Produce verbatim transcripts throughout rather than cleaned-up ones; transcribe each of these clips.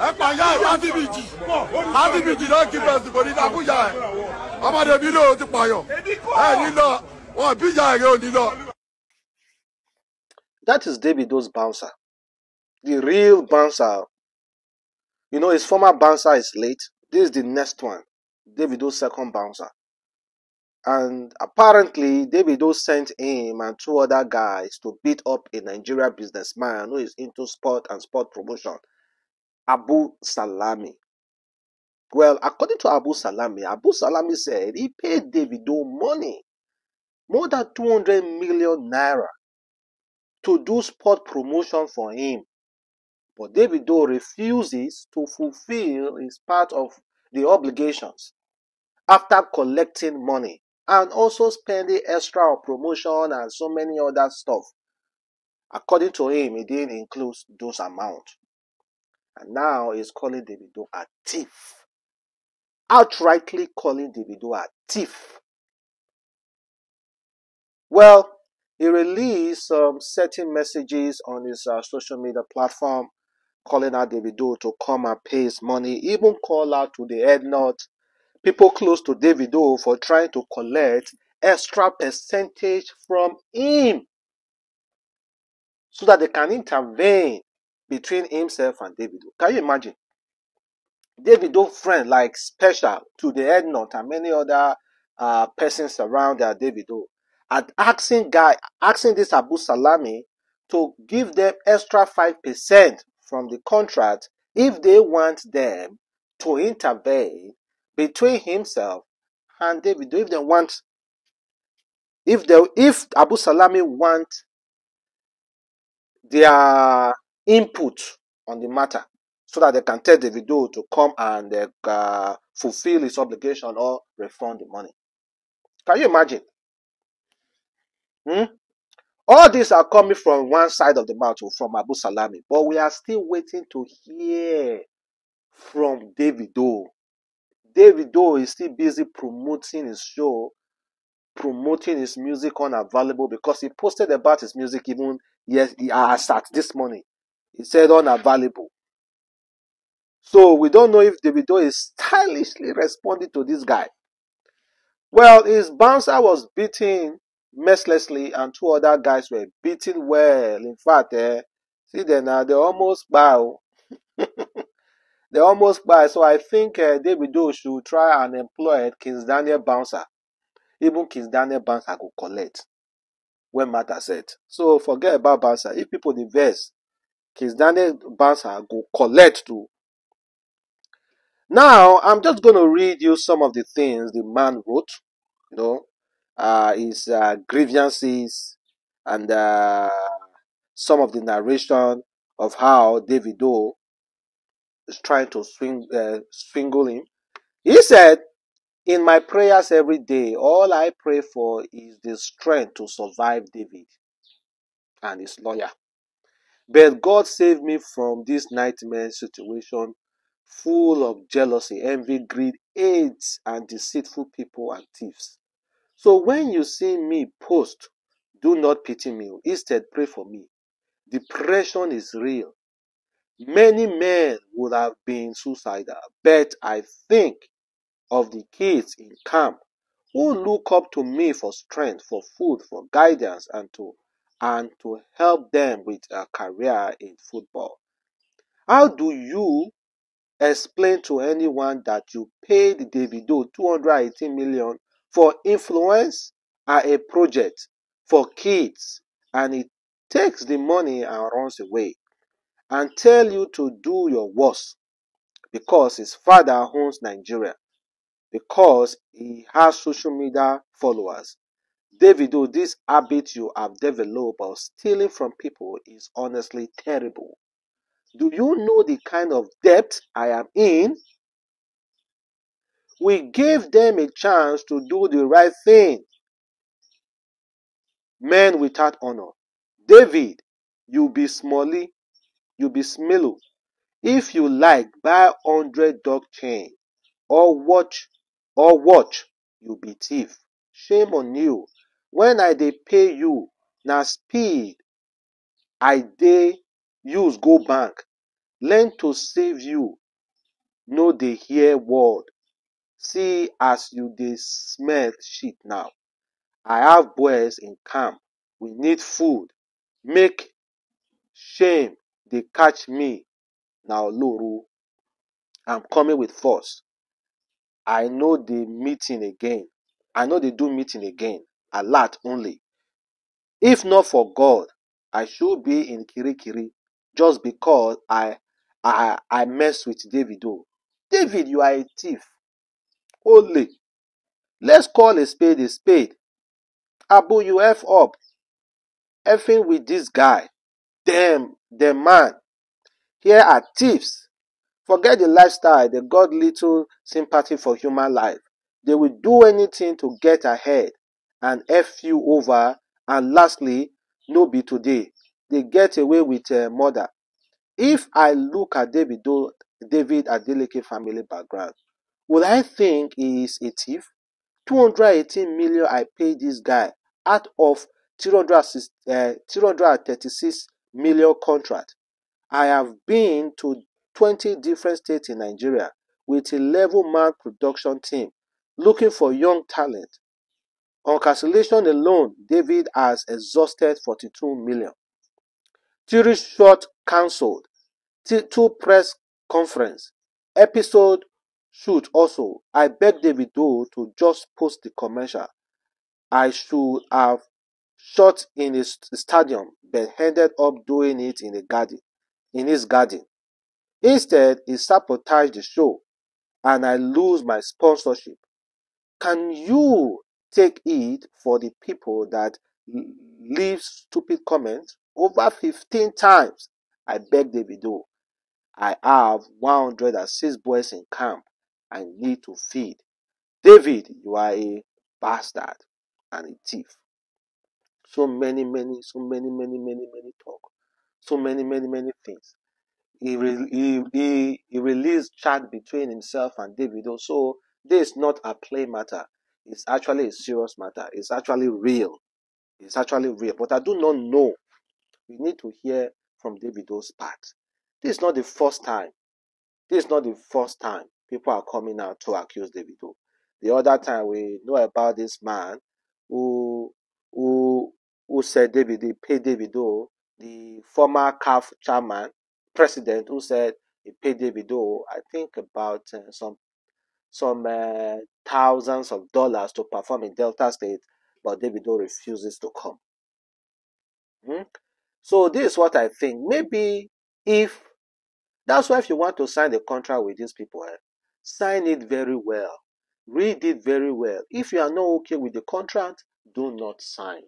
don't give us the body. I'm a Davido to Payo. And you know, or Bija, you know. That is Davido's bouncer. The real bouncer. You know, his former bouncer is late. This is the next one. Davido's second bouncer. And apparently, Davido sent him and two other guys to beat up a Nigeria businessman who is into sport and sport promotion, Abu Salami. Well, according to Abu Salami, Abu Salami said he paid Davido money, more than two hundred million naira, to do sport promotion for him. But Davido refuses to fulfill his part of the obligations after collecting money and also spending extra on promotion and so many other stuff. According to him, he didn't include those amounts. And now he's calling Davido a thief. Outrightly calling Davido a thief. Well, he released some um, certain messages on his uh, social media platform, calling out Davido to come and pay his money, even call out to the headnut, people close to Davido, for trying to collect extra percentage from him so that they can intervene between himself and Davido. Can you imagine? Davido's friend, like Special, to the headnut and many other uh, persons around uh, Davido, and asking guy, asking this Abu Salami to give them extra five percent from the contract if they want them to intervene between himself and Davido. If they want, if they, if Abu Salami want their input on the matter, so that they can tell Davido to come and uh, fulfill his obligation or refund the money. Can you imagine? Hmm? All these are coming from one side of the mouth, from Abu Salami, but we are still waiting to hear from Davido. Davido is still busy promoting his show, promoting his music on Unavailable, because he posted about his music even yes, as at this morning. He said Unavailable. So we don't know if Davido is stylishly responding to this guy. Well, his bouncer was beating mercilessly, and two other guys were beaten well. In fact, eh, see them now, they almost bow. They almost bow. So I think uh, Davido should try and employ Kizz Daniel bouncer. Even Kizz Daniel bouncer could collect when matters it. So forget about bouncer. If people divest, Kizz Daniel bouncer go collect too. Now I'm just going to read you some of the things the man wrote. You know. Uh, his uh, grievances and uh, some of the narration of how Davido is trying to swing, uh, swingle him. He said, "In my prayers every day, all I pray for is the strength to survive David and his lawyer. But God saved me from this nightmare situation full of jealousy, envy, greed, hate, and deceitful people and thieves. So when you see me post, do not pity me. Instead, pray for me. Depression is real. Many men would have been suicidal, but I think of the kids in camp who look up to me for strength, for food, for guidance, and to, and to help them with a career in football. How do you explain to anyone that you paid Davido two hundred eighteen million dollars for influence are a project for kids, and it takes the money and runs away, and tell you to do your worst because his father owns Nigeria, because he has social media followers? Davido, this habit you have developed of stealing from people is honestly terrible. Do you know the kind of debt I am in? We gave them a chance to do the right thing. Men without honor. David, you be smally, you be smillow. If you like, buy hundred dog chain. Or watch, or watch, you be thief. Shame on you. When I dey pay you, na speed I dey use go bank. Learn to save you. No dey hear word. See as you dey smell shit now. I have boys in camp. We need food. Make shame dey catch me. Now, Loro, I'm coming with force. I know the meeting again. I know they do meeting again. A lot only. If not for God, I should be in Kirikiri just because I I I mess with Davido. David, you are a thief. Holy. Let's call a spade a spade. Abu, you F up. Effing with this guy. Damn, the man. Here are thieves. Forget the lifestyle. They got little sympathy for human life. They will do anything to get ahead and F you over. And lastly, no be today. They get away with uh, murder. If I look at David, David Adeleke family background, would I think he is a thief? two hundred eighteen million I paid this guy out of three hundred thirty-six million contract. I have been to twenty different states in Nigeria with a eleven-man production team looking for young talent. On cancellation alone, David has exhausted forty-two million. Three short cancelled, two press conference, episode shoot also. I beg David Doe to just post the commercial. I should have shot in a stadium but ended up doing it in a garden. In his garden. Instead, he sabotaged the show and I lose my sponsorship. Can you take it for the people that leave stupid comments over fifteen times? I beg Davido. I have one hundred six boys in camp. I need to feed. David, you are a bastard and a thief. So many, many, so many, many, many, many talk. So many, many, many things. He, re he, he, he released chat between himself and Davido. So this is not a play matter. It's actually a serious matter. It's actually real. It's actually real. But I do not know. We need to hear from Davido's part. This is not the first time. This is not the first time people are coming out to accuse Davido. The other time we know about this man who who who said David they paid Davido. The former C A F chairman, president, who said he paid Davido, I think about uh, some some uh, thousands of dollars to perform in Delta State, but Davido refuses to come. Hmm? So this is what I think. Maybe if, that's why if you want to sign the contract with these people, eh, sign it very well. Read it very well. If you are not okay with the contract, do not sign.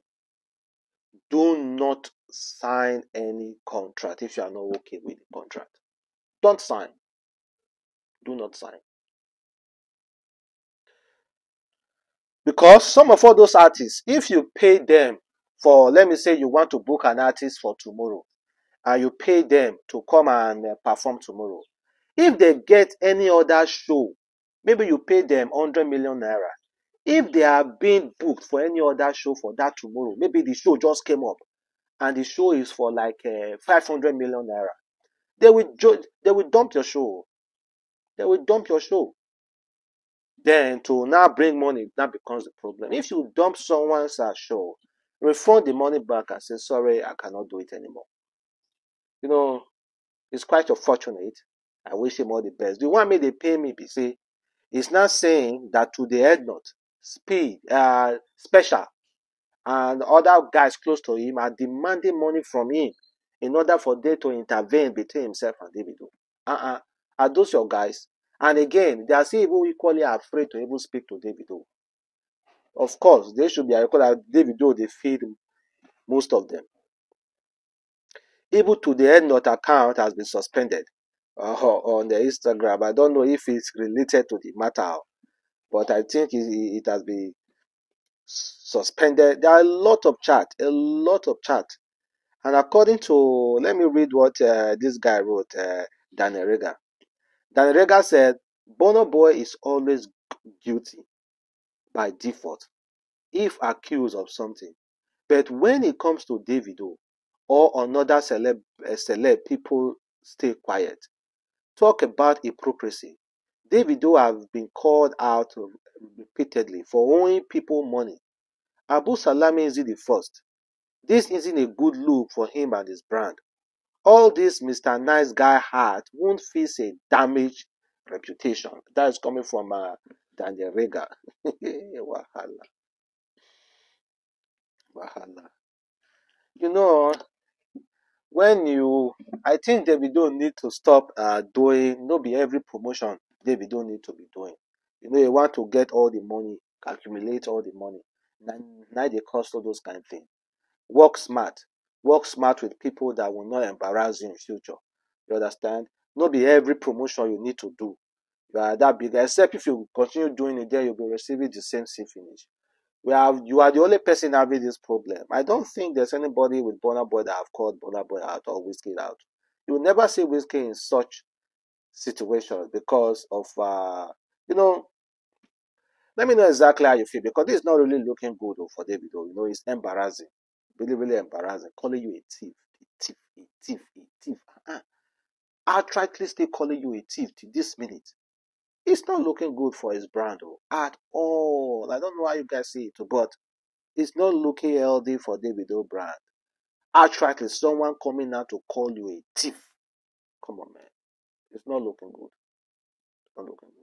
Do not sign any contract if you are not okay with the contract. Don't sign. Do not sign. Because some of all those artists, if you pay them for, let me say you want to book an artist for tomorrow, and you pay them to come and perform tomorrow, if they get any other show, maybe you pay them one hundred million naira. If they are being booked for any other show for that tomorrow, maybe the show just came up and the show is for like uh, five hundred million naira, they will, they will dump your show. They will dump your show. Then to now bring money, that becomes the problem. If you dump someone's show, refund the money back and say, sorry, I cannot do it anymore. You know, it's quite unfortunate. I wish him all the best. The one may they pay me, be say, it's not saying that to the head note. Speed, uh, Special, and other guys close to him are demanding money from him in order for them to intervene between himself and Davido. Uh-uh. Are those your guys? And again, they are still even equally afraid to even speak to Davido. Of course, they should be equal. Davido, they feed most of them. Even to the head note account has been suspended uh, on the Instagram. I don't know if it's related to the matter. But I think it has been suspended. There are a lot of chat, a lot of chat. And according to, let me read what uh, this guy wrote, uh, Dan Regha. Dan Regha said, Burna Boy is always guilty by default if accused of something. But when it comes to Davido or another celeb, uh, celeb people stay quiet. Talk about hypocrisy. Davido have been called out repeatedly for owing people money. Abu Salami is the first. This isn't a good look for him and his brand. All this Mister Nice Guy hat won't face a damaged reputation. That is coming from uh, Dan Regha. Wahala. Wahala. You know, when you, I think Davido need to stop uh, doing, no be every promotion Davido need to be doing. You know, you want to get all the money, accumulate all the money. Now they cost all those kind of things. Work smart. Work smart with people that will not embarrass you in future. You understand? Not be every promotion you need to do. You are that big. Except if you continue doing it, then you'll be receiving the same C finish. We have, you are the only person having this problem. I don't think there's anybody with Burna Boy that have called Burna Boy out or Wizkid out. You will never see Wizkid in such situations because of, uh, you know, let me know exactly how you feel, because this is not really looking good for Davido. You know, it's embarrassing. Really, really embarrassing. Calling you a thief. A thief, a thief, a thief. Uh-uh. Outrightly still calling you a thief to this minute. It's not looking good for his brand though, at all. I don't know how you guys see it, but it's not looking healthy for Davido brand. Outrightly, someone coming out to call you a thief. Come on, man. It's not looking good. It's not looking good.